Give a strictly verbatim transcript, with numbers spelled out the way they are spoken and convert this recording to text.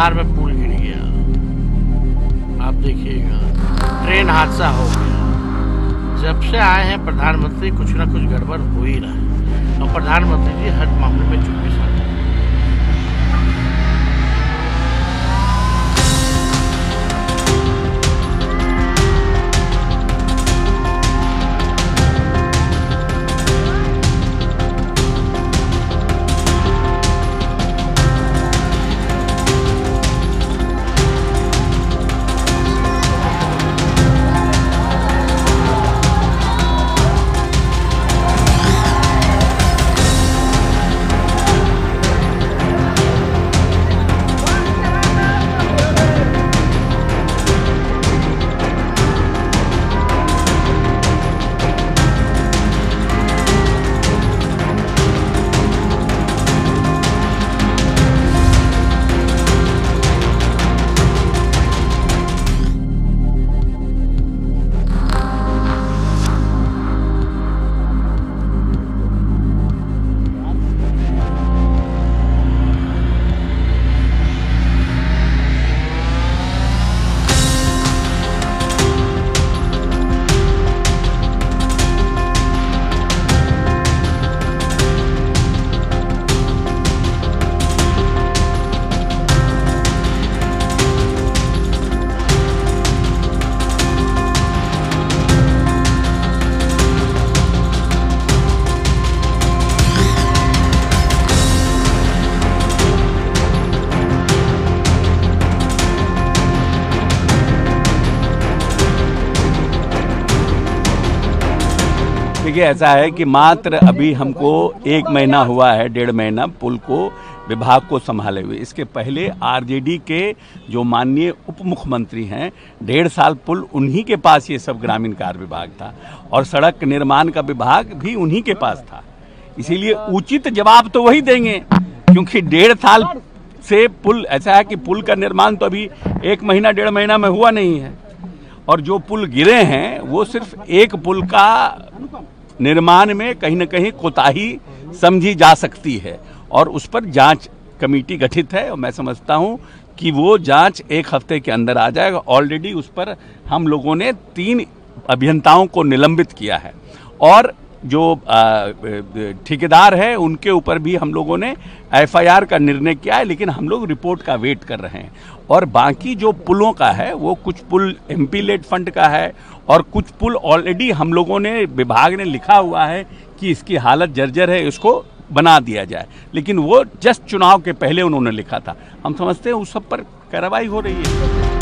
FIR में पुल गिर गया। आप देखिएगा, ट्रेन हादसा हो गया। जब से आए हैं प्रधानमंत्री, कुछ ना कुछ गड़बड़ हो ही रहा है। और प्रधानमंत्री जी हर मामले में चुप्पी साधते हैं। देखिए, ऐसा है कि मात्र अभी हमको एक महीना हुआ है, डेढ़ महीना पुल को विभाग को संभाले हुए। इसके पहले आर जे डी के जो माननीय उप मुख्यमंत्री हैं, डेढ़ साल पुल उन्हीं के पास ये सब ग्रामीण कार्य विभाग था और सड़क निर्माण का विभाग भी उन्हीं के पास था। इसीलिए उचित जवाब तो वही देंगे, क्योंकि डेढ़ साल से पुल, ऐसा है कि पुल का निर्माण तो अभी एक महीना डेढ़ महीना में हुआ नहीं है। और जो पुल गिरे हैं वो सिर्फ एक पुल का निर्माण में कहीं ना कहीं कोताही समझी जा सकती है और उस पर जांच कमेटी गठित है और मैं समझता हूं कि वो जांच एक हफ्ते के अंदर आ जाएगा। ऑलरेडी उस पर हम लोगों ने तीन अभियंताओं को निलंबित किया है और जो ठेकेदार है उनके ऊपर भी हम लोगों ने एफआईआर का निर्णय किया है, लेकिन हम लोग रिपोर्ट का वेट कर रहे हैं। और बाकी जो पुलों का है, वो कुछ पुल एमपीलेट फंड का है और कुछ पुल ऑलरेडी हम लोगों ने, विभाग ने लिखा हुआ है कि इसकी हालत जर्जर है, इसको बना दिया जाए, लेकिन वो जस्ट चुनाव के पहले उन्होंने लिखा था। हम समझते हैं उस सब पर कार्रवाई हो रही है।